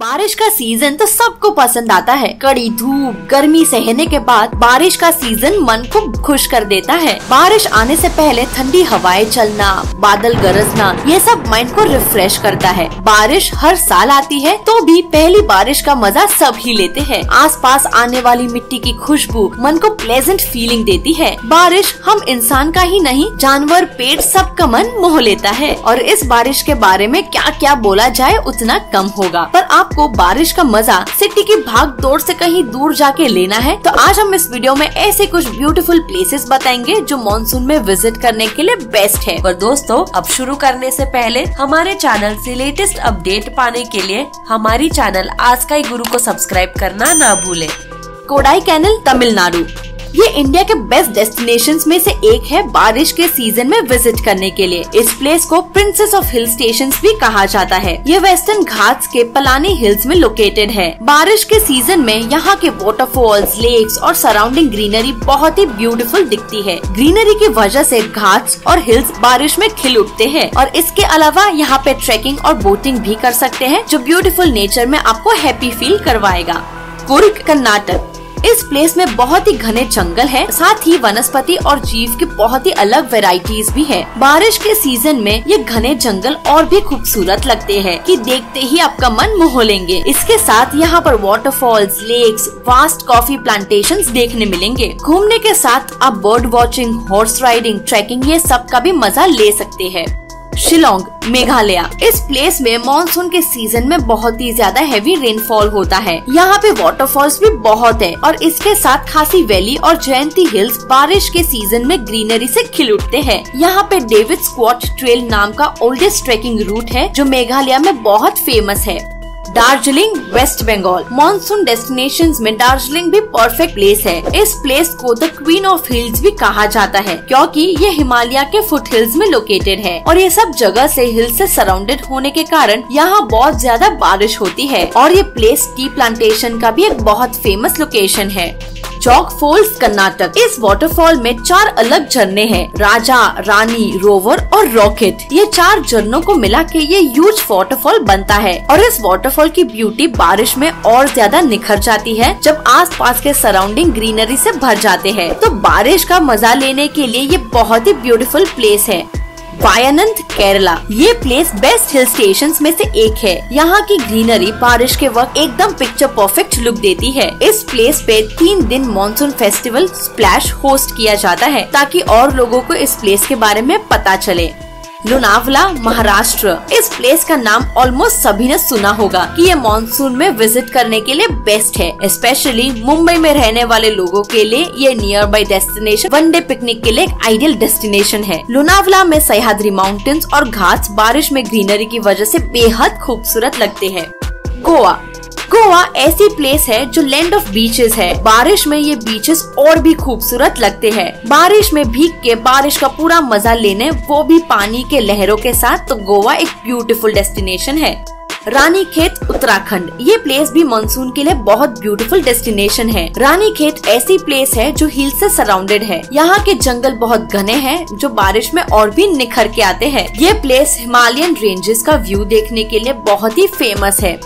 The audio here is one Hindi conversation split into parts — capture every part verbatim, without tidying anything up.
बारिश का सीजन तो सबको पसंद आता है। कड़ी धूप गर्मी सहने के बाद बारिश का सीजन मन को खुश कर देता है। बारिश आने से पहले ठंडी हवाएं चलना, बादल गरजना, ये सब माइंड को रिफ्रेश करता है। बारिश हर साल आती है तो भी पहली बारिश का मजा सब ही लेते हैं। आसपास आने वाली मिट्टी की खुशबू मन को प्लेजेंट फीलिंग देती है। बारिश हम इंसान का ही नहीं, जानवर पेड़ सबका मन मोह लेता है। और इस बारिश के बारे में क्या क्या बोला जाए उतना कम होगा। पर आपको बारिश का मजा सिटी की भाग दौड़ से कहीं दूर जाके लेना है तो आज हम इस वीडियो में ऐसे कुछ ब्यूटीफुल प्लेसेस बताएंगे जो मॉनसून में विजिट करने के लिए बेस्ट है। पर दोस्तों, अब शुरू करने से पहले हमारे चैनल से लेटेस्ट अपडेट पाने के लिए हमारी चैनल आज का ही गुरु को सब्सक्राइब करना ना भूले। कोडाई कैनल तमिलनाडु, ये इंडिया के बेस्ट डेस्टिनेशन में से एक है बारिश के सीजन में विजिट करने के लिए। इस प्लेस को प्रिंसेस ऑफ हिल स्टेशन भी कहा जाता है। ये वेस्टर्न घाट्स के पलानी हिल्स में लोकेटेड है। बारिश के सीजन में यहाँ के वाटरफॉल्स, लेक्स और सराउंडिंग ग्रीनरी बहुत ही ब्यूटीफुल दिखती है। ग्रीनरी की वजह से घाट्स और हिल्स बारिश में खिल उठते हैं। और इसके अलावा यहाँ पे ट्रैकिंग और बोटिंग भी कर सकते हैं जो ब्यूटीफुल नेचर में आपको हैप्पी फील करवाएगा। कूर्ग कर्नाटक, इस प्लेस में बहुत ही घने जंगल है, साथ ही वनस्पति और जीव की बहुत ही अलग वैरायटीज भी है। बारिश के सीजन में ये घने जंगल और भी खूबसूरत लगते हैं कि देखते ही आपका मन मोह लेंगे। इसके साथ यहाँ पर waterfalls, lakes, vast coffee plantations देखने मिलेंगे। घूमने के साथ आप bird watching, horse riding, trekking, ये सब का भी मजा ले सकते हैं। शिलोंग मेघालय, इस प्लेस में मॉनसून के सीजन में बहुत ही ज्यादा हैवी रेनफॉल होता है। यहाँ पे वाटरफॉल्स भी बहुत है और इसके साथ खासी वैली और जयंती हिल्स बारिश के सीजन में ग्रीनरी से खिल उठते हैं। यहाँ पे डेविड स्कॉट ट्रेल नाम का ओल्डेस्ट ट्रैकिंग रूट है जो मेघालय में बहुत फेमस है। Darjeeling West Bengal, monsoon destinations में दार्जिलिंग भी परफेक्ट प्लेस है। इस प्लेस को द क्वीन ऑफ हिल्स भी कहा जाता है क्योंकि ये हिमालय के फुट हिल्स में लोकेटेड है और ये सब जगह से हिल से सराउंडेड होने के कारण यहाँ बहुत ज्यादा बारिश होती है। और ये प्लेस टी प्लांटेशन का भी एक बहुत फेमस लोकेशन है। चौक फॉल्स कर्नाटक, इस वाटरफॉल में चार अलग झरने हैं, राजा, रानी, रोवर और रॉकेट। ये चार झरनों को मिला के ये ह्यूज वाटरफॉल बनता है। और इस वाटरफॉल की ब्यूटी बारिश में और ज्यादा निखर जाती है जब आसपास के सराउंडिंग ग्रीनरी से भर जाते हैं। तो बारिश का मजा लेने के लिए ये बहुत ही ब्यूटीफुल प्लेस है। वायनंद केरला, ये प्लेस बेस्ट हिल स्टेशंस में से एक है। यहाँ की ग्रीनरी बारिश के वक्त एकदम पिक्चर परफेक्ट लुक देती है। इस प्लेस पे तीन दिन मॉनसून फेस्टिवल स्प्लैश होस्ट किया जाता है ताकि और लोगों को इस प्लेस के बारे में पता चले। लोनावला महाराष्ट्र, इस प्लेस का नाम ऑलमोस्ट सभी ने सुना होगा कि ये मॉनसून में विजिट करने के लिए बेस्ट है। स्पेशली मुंबई में रहने वाले लोगों के लिए ये nearby destination one day picnic के लिए एक आइडियल डेस्टिनेशन है। लोनावला में सह्याद्री माउंटेन्स और घाट्स बारिश में ग्रीनरी की वजह से बेहद खूबसूरत लगते हैं। गोवा, गोवा ऐसी प्लेस है जो लैंड ऑफ बीचेस है। बारिश में ये बीचेस और भी खूबसूरत लगते हैं। बारिश में भीग के बारिश का पूरा मजा लेने, वो भी पानी के लहरों के साथ, तो गोवा एक ब्यूटीफुल डेस्टिनेशन है। रानीखेत उत्तराखंड, ये प्लेस भी मानसून के लिए बहुत ब्यूटीफुल डेस्टिनेशन है। रानीखेत ऐसी प्लेस है जो हिल से सराउंडेड है। यहाँ के जंगल बहुत घने हैं जो बारिश में और भी निखर के आते हैं। ये प्लेस हिमालयन रेंजेस का व्यू देखने के लिए बहुत ही फेमस है।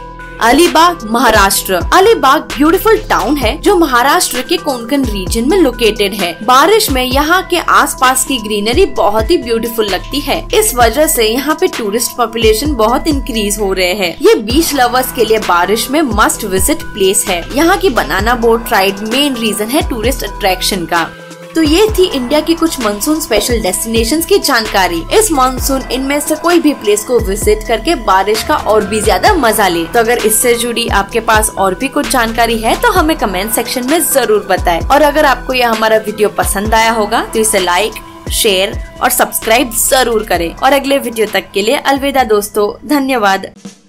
अलीबाग महाराष्ट्र, अलीबाग ब्यूटीफुल टाउन है जो महाराष्ट्र के कोंकण रीजन में लोकेटेड है। बारिश में यहाँ के आसपास की ग्रीनरी बहुत ही ब्यूटीफुल लगती है। इस वजह से यहाँ पे टूरिस्ट पॉपुलेशन बहुत इंक्रीज हो रहे हैं। ये बीच लवर्स के लिए बारिश में मस्ट विजिट प्लेस है। यहाँ की banana boat ride main reason है टूरिस्ट अट्रैक्शन का। तो ये थी इंडिया की कुछ मानसून स्पेशल डेस्टिनेशंस की जानकारी। इस मानसून इनमें से कोई भी प्लेस को विजिट करके बारिश का और भी ज्यादा मजा ले। तो अगर इससे जुड़ी आपके पास और भी कुछ जानकारी है तो हमें कमेंट सेक्शन में जरूर बताएं। और अगर आपको यह हमारा वीडियो पसंद आया होगा तो इसे लाइक, शेयर और सब्सक्राइब जरूर करें। और अगले वीडियो तक के लिए अलविदा दोस्तों, धन्यवाद।